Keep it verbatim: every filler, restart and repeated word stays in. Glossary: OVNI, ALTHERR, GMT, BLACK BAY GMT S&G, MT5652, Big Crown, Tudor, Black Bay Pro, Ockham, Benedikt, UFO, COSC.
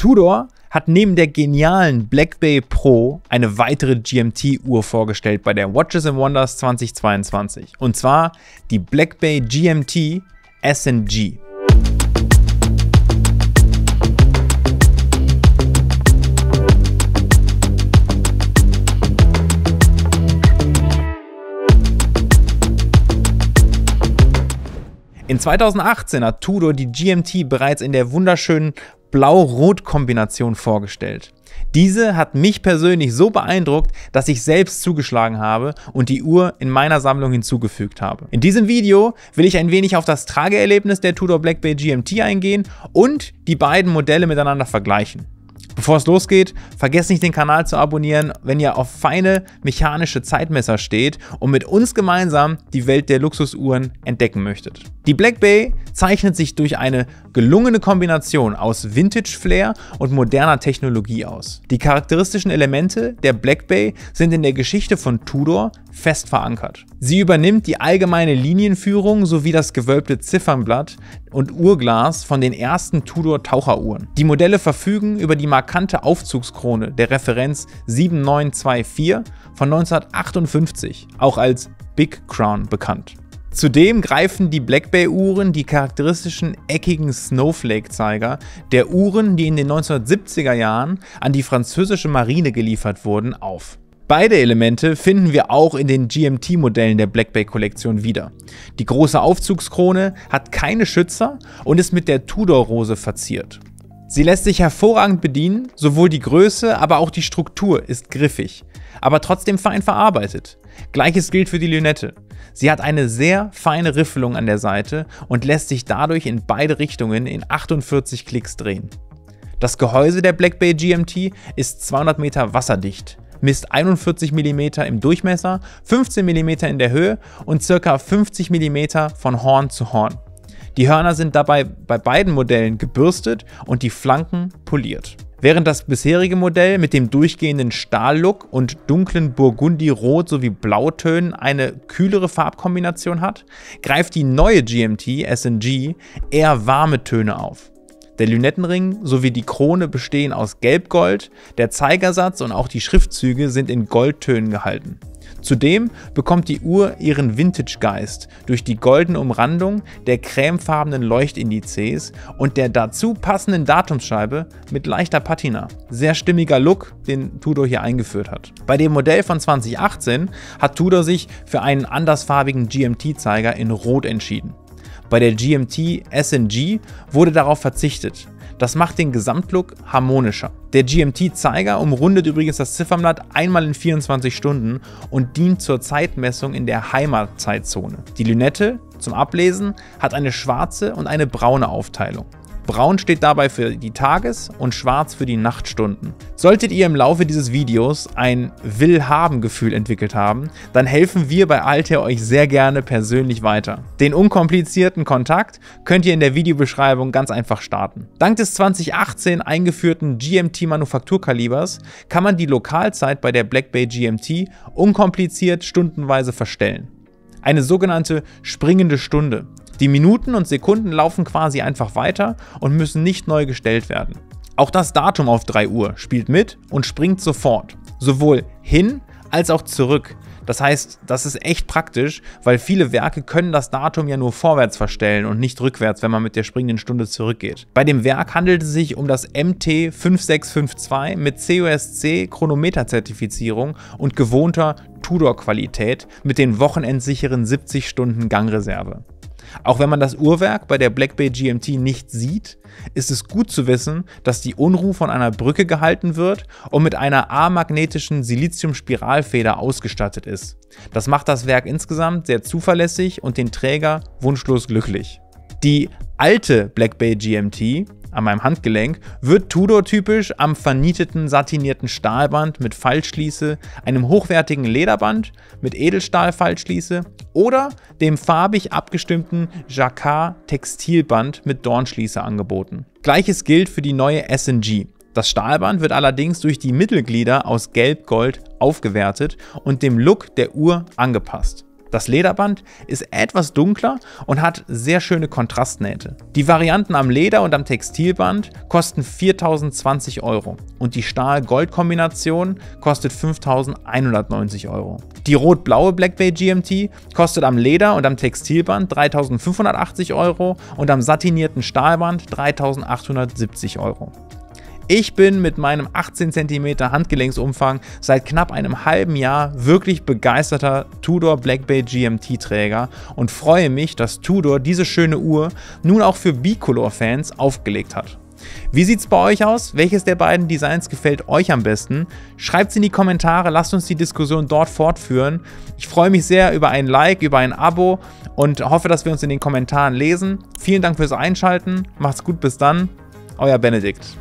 Tudor hat neben der genialen Black Bay Pro eine weitere G M T-Uhr vorgestellt bei der Watches and Wonders zwanzig zweiundzwanzig. Und zwar die Black Bay G M T S and G. In zweitausendachtzehn hat Tudor die G M T bereits in der wunderschönen Blau-Rot-Kombination vorgestellt. Diese hat mich persönlich so beeindruckt, dass ich selbst zugeschlagen habe und die Uhr in meiner Sammlung hinzugefügt habe. In diesem Video will ich ein wenig auf das Trageerlebnis der Tudor Black Bay G M T eingehen und die beiden Modelle miteinander vergleichen. Bevor es losgeht, vergesst nicht, den Kanal zu abonnieren, wenn ihr auf feine mechanische Zeitmesser steht und mit uns gemeinsam die Welt der Luxusuhren entdecken möchtet. Die Black Bay zeichnet sich durch eine gelungene Kombination aus Vintage-Flair und moderner Technologie aus. Die charakteristischen Elemente der Black Bay sind in der Geschichte von Tudor fest verankert. Sie übernimmt die allgemeine Linienführung sowie das gewölbte Ziffernblatt und Uhrglas von den ersten Tudor-Taucheruhren. Die Modelle verfügen über die markante Aufzugskrone der Referenz sieben neun zwei vier von neunzehnhundertachtundfünfzig, auch als Big Crown bekannt. Zudem greifen die Black Bay Uhren die charakteristischen eckigen Snowflake-Zeiger der Uhren, die in den neunzehnhundertsiebziger Jahren an die französische Marine geliefert wurden, auf. Beide Elemente finden wir auch in den G M T-Modellen der Black Bay Kollektion wieder. Die große Aufzugskrone hat keine Schützer und ist mit der Tudor-Rose verziert. Sie lässt sich hervorragend bedienen, sowohl die Größe, aber auch die Struktur ist griffig, aber trotzdem fein verarbeitet. Gleiches gilt für die Lünette. Sie hat eine sehr feine Riffelung an der Seite und lässt sich dadurch in beide Richtungen in achtundvierzig Klicks drehen. Das Gehäuse der Black Bay G M T ist zweihundert Meter wasserdicht, misst einundvierzig Millimeter im Durchmesser, fünfzehn Millimeter in der Höhe und ca. fünfzig Millimeter von Horn zu Horn. Die Hörner sind dabei bei beiden Modellen gebürstet und die Flanken poliert. Während das bisherige Modell mit dem durchgehenden Stahllook und dunklen Burgundi-Rot sowie Blautönen eine kühlere Farbkombination hat, greift die neue G M T S and G eher warme Töne auf. Der Lünettenring sowie die Krone bestehen aus Gelbgold, der Zeigersatz und auch die Schriftzüge sind in Goldtönen gehalten. Zudem bekommt die Uhr ihren Vintage-Geist durch die goldene Umrandung der cremefarbenen Leuchtindizes und der dazu passenden Datumsscheibe mit leichter Patina. Sehr stimmiger Look, den Tudor hier eingeführt hat. Bei dem Modell von zweitausendachtzehn hat Tudor sich für einen andersfarbigen G M T-Zeiger in Rot entschieden. Bei der G M T S and G wurde darauf verzichtet. Das macht den Gesamtlook harmonischer. Der G M T-Zeiger umrundet übrigens das Ziffernblatt einmal in vierundzwanzig Stunden und dient zur Zeitmessung in der Heimatzeitzone. Die Lünette zum Ablesen hat eine schwarze und eine braune Aufteilung. Braun steht dabei für die Tages- und schwarz für die Nachtstunden. Solltet ihr im Laufe dieses Videos ein Will-Haben-Gefühl entwickelt haben, dann helfen wir bei ALTHERR euch sehr gerne persönlich weiter. Den unkomplizierten Kontakt könnt ihr in der Videobeschreibung ganz einfach starten. Dank des zweitausendachtzehn eingeführten G M T-Manufakturkalibers kann man die Lokalzeit bei der Black Bay G M T unkompliziert stundenweise verstellen. Eine sogenannte springende Stunde. Die Minuten und Sekunden laufen quasi einfach weiter und müssen nicht neu gestellt werden. Auch das Datum auf drei Uhr spielt mit und springt sofort, sowohl hin als auch zurück. Das heißt, das ist echt praktisch, weil viele Werke können das Datum ja nur vorwärts verstellen und nicht rückwärts, wenn man mit der springenden Stunde zurückgeht. Bei dem Werk handelt es sich um das M T fünf sechs fünf zwei mit C O S C Chronometerzertifizierung und gewohnter Tudor-Qualität mit den wochenendsicheren siebzig Stunden Gangreserve. Auch wenn man das Uhrwerk bei der Black Bay G M T nicht sieht, ist es gut zu wissen, dass die Unruh von einer Brücke gehalten wird und mit einer amagnetischen Silizium-Spiralfeder ausgestattet ist. Das macht das Werk insgesamt sehr zuverlässig und den Träger wunschlos glücklich. Die alte Black Bay G M T an meinem Handgelenk wird Tudor-typisch am vernieteten satinierten Stahlband mit Fallschließe, einem hochwertigen Lederband mit Edelstahl-Fallschließe oder dem farbig abgestimmten Jacquard-Textilband mit Dornschließe angeboten. Gleiches gilt für die neue S and G. Das Stahlband wird allerdings durch die Mittelglieder aus Gelb-Gold aufgewertet und dem Look der Uhr angepasst. Das Lederband ist etwas dunkler und hat sehr schöne Kontrastnähte. Die Varianten am Leder und am Textilband kosten viertausendzwanzig Euro und die Stahl-Gold-Kombination kostet fünftausendeinhundertneunzig Euro. Die rot-blaue Black Bay G M T kostet am Leder und am Textilband dreitausendfünfhundertachtzig Euro und am satinierten Stahlband dreitausendachthundertsiebzig Euro. Ich bin mit meinem achtzehn Zentimeter Handgelenksumfang seit knapp einem halben Jahr wirklich begeisterter Tudor Black Bay G M T Träger und freue mich, dass Tudor diese schöne Uhr nun auch für Bicolor-Fans aufgelegt hat. Wie sieht's bei euch aus? Welches der beiden Designs gefällt euch am besten? Schreibt's in die Kommentare, lasst uns die Diskussion dort fortführen. Ich freue mich sehr über ein Like, über ein Abo und hoffe, dass wir uns in den Kommentaren lesen. Vielen Dank fürs Einschalten, macht's gut, bis dann, euer Benedikt.